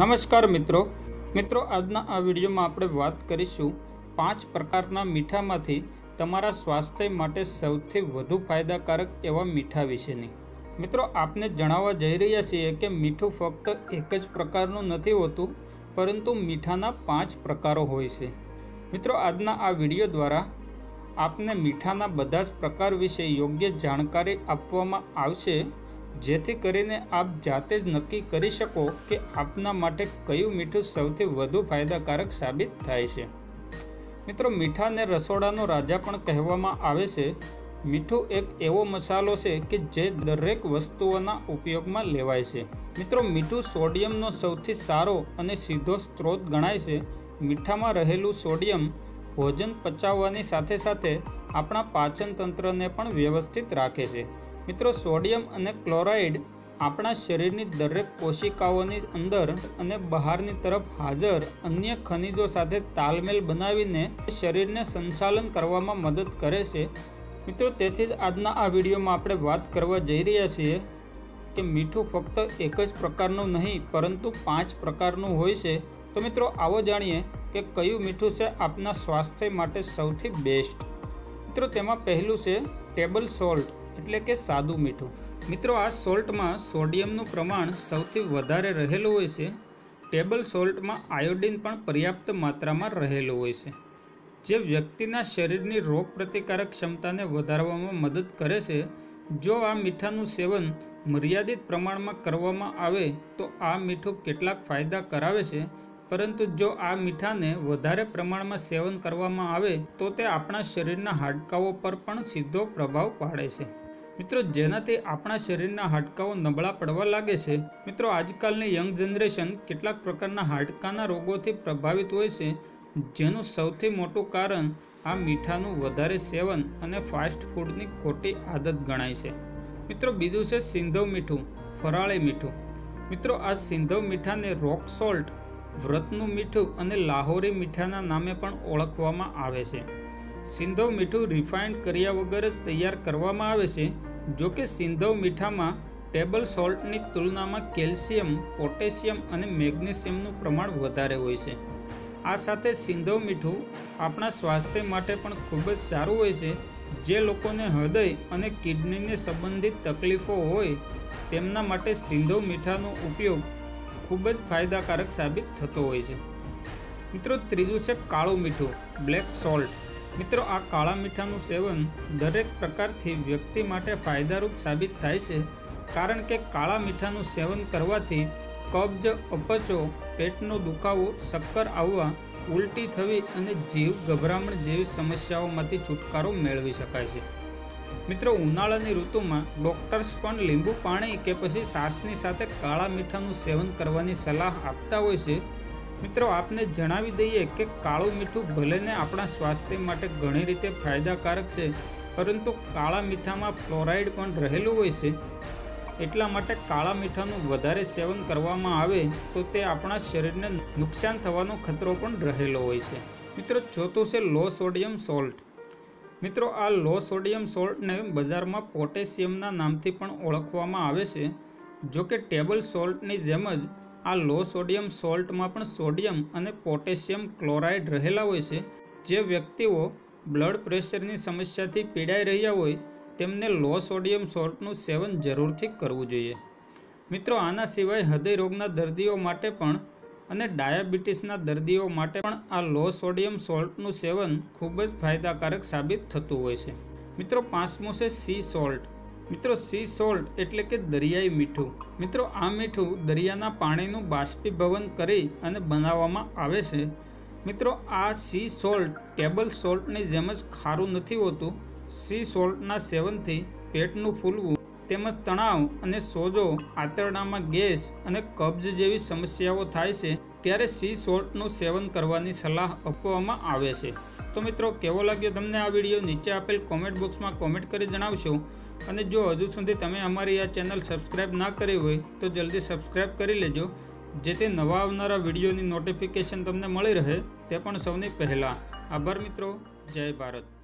नमस्कार मित्रों मित्रों आज आ वीडियो में आप बात करीशू 5 प्रकारना मीठा में तमारा स्वास्थ्य माटे सौथी वधु फायदाकारक एवं मीठा विशेनी। मित्रों आपने जणावा जई रह्या छीए के मीठू फक्त एक ज प्रकारनुं नथी होतुं, परंतु मीठाना 5 प्रकारों होय छे। मित्रों आजना आ वीडियो द्वारा आपने मीठाना बधा ज प्रकार विषे योग्य जाणकारी आपवामां आवशे, जेथी करीने आप जाते ज नक्की करी शको के आपना माटे कयु मीठू सौथी वधु फायदाकारक साबित थाय छे। मित्रों मीठा ने रसोड़ानो राजा पण कहेवामां आवे छे। मीठू एक एवो मसालो छे के जे दरेक वस्तुओना उपयोगमां लेवाय छे। मित्रों मीठू सोडियमनो सौथी सारो अने सीधो स्त्रोत गणाय छे। मीठामां रहेलुं सोडियम भोजन पचाववानी साथे साथे आपणा पाचन तंत्रने पण व्यवस्थित राखे छे। मित्रों सोडियम अने क्लोराइड अपना शरीर की दरेक कोशिकाओं की अंदर अने बहारनी तरफ हाजर अन्य खनिजों साथे तालमेल बनावीने शरीर ने संचालन करवामां मदद करे छे। मित्रों तेथी ज आजना आ वीडियो में आपणे वात करवा जई रह्या छीए के मीठू फक्त एक ज प्रकारनुं नहीं परंतु 5 प्रकारनुं होय छे। तो मित्रों आवो जाणीए के कयुं मीठू छे आपना स्वास्थ्य माटे सौथी बेस्ट। मित्रों तेमां पहेलुं छे टेबल सोल्ट एटले के सादुं मीठू। मित्रों आ सोल्ट में सोडियमनु प्रमाण सौथी वधारे रहेलु होय छे। टेबल सोल्ट में आयोडीन पण पर्याप्त मात्रा में रहेलु होय छे, जे व्यक्तिना शरीरनी रोग प्रतिकारक क्षमता ने वधारवामां मदद करे छे। जो आ मीठानु सेवन मर्यादित प्रमाण में करवामां आवे तो आ मीठू केटलाक फायदा करावे छे, परंतु जो आ मीठा ने वधारे प्रमाण में सेवन करवामां आवे तो ते आपणा शरीरना हाडकाओं पर पण सीधो प्रभाव पाडे छे। मित्रों जेनाथी आपणा शरीरना हाडकाओ नबळा पड़वा लागे छे। मित्रों आजकालनी यंग जनरेशन केटलाक प्रकारना हाडकाना रोगोथी प्रभावित होय छे, जेनुं सौथी मोटुं कारण आ मीठानुं वधारे सेवन अने फास्ट फूडनी खोटी आदत गणाय छे। मित्रों बीजुं छे सिंधव मीठू, फराळे मीठू। मित्रों आ सिंधव मीठाने रॉक सोल्ट, व्रतनुं मीठू अने लाहोरी मीठाना नामे पण ओळखवामां आवे छे। सिंधव मीठू रिफाइंड कर्या वगर ज तैयार करवामां आवे छे। जो कि सिंधव मीठा में टेबल सोल्टनी तुलना में कैल्शियम, पोटेशियम और मैग्नेशियमनुं प्रमाण वधारे होय छे। आ साथे सिंधव मीठू अपना स्वास्थ्य माटे पण खूब ज सारुं होय छे। जे लोकोने हृदय अने किडनीने संबंधित तकलीफों होय तेमना माटे सिंधव मीठानो उपयोग खूब ज फायदाकारक साबित थतो होय छे। मित्रों त्रीजुं छे काळो मीठू, ब्लेक सोल्ट। मित्रों आ काला मीठानु सेवन दरेक प्रकार थी व्यक्ति माटे फायदारूप साबित थाय छे, कारण के काला मीठानु सेवन करवाथी कब्ज, अपचो, पेटनो दुखावो, शक्कर आववा, उल्टी थवी अने जीव गभरामण जेवी समस्याओमांथी छुटकारो मेळवी शकाय छे। मित्रों उनाळानी ऋतुमां डॉक्टर्स पण लींबू पाणी के पछी सासनी साथे काला मीठानु सेवन करवानी सलाह आपता होय छे। मित्रों आपने जणावी दईए के काळू मीठू भले ने अपना स्वास्थ्य माटे घणी रीते फायदाकारक छे, परंतु काळा मीठा में फ्लोराइड पण रहेलुं होय छे। एटला माटे काळा मीठानुं वधारे सेवन करवामां आवे तो ते आपणा शरीरने नुकसान थवानो खतरो पण रहेलो होय छे। मित्रों चौथुं छे लो सोडियम सोल्ट। मित्रों आ लो सोडियम सोल्ट ने बजार में पोटेशियमना नामथी पण ओळखवामां आवे छे। जो कि टेबल सोल्टनी जेम ज आ लो सोडियम सोल्ट में पण सोडियम अने पोटेशियम क्लोराइड रहेला होय छे। जे व्यक्तिओ ब्लड प्रेशर नी समस्याथी पीड़ाई रह्या होय तेमने लो सोडियम सोल्टनुं सेवन जरूरथी करवुं जोईए। मित्रों आना सिवाय हृदय रोगना दर्दीओ माटे पण अने डायाबीटीसना दर्दीओ माटे पण आ लो सोडियम सोल्टनुं सेवन खूब ज फायदाकारक साबित थतुं होय छे। मित्रों पांचमो छे सी सोल्ट। मित्रों सी सोल्ट एटले के दरियाई मीठू। मित्रों आ मीठू दरियाना पाणीनु बाष्पीभवन करी अने बनावामां आवे छे। मित्रों आ सी सोल्ट टेबल सोल्टनी जेम ज खारुं नथी होतुं। सी सोल्टना सेवनथी पेटनुं फूलवुं તેમજ તણાવ અને સોજો, આંતરડામાં ગેસ અને કબ્જ જેવી સમસ્યાઓ થાય છે ત્યારે સી સોલ્ટનું સેવન કરવાની સલાહ આપવામાં આવે છે। તો મિત્રો કેવો લાગ્યો તમને આ વિડીયો? નીચે આપેલ કોમેન્ટ બોક્સમાં કોમેન્ટ કરી જણાવશો, અને જો હજુ સુધી તમે અમારી આ ચેનલ સબસ્ક્રાઈબ ના કરી હોય તો જલ્દી સબસ્ક્રાઈબ કરી લેજો, જેથી નવા આવનારા વિડીયોની નોટિફિકેશન તમને મળી રહે તે પણ સૌની પહેલાં। આભાર મિત્રો, જય ભારત।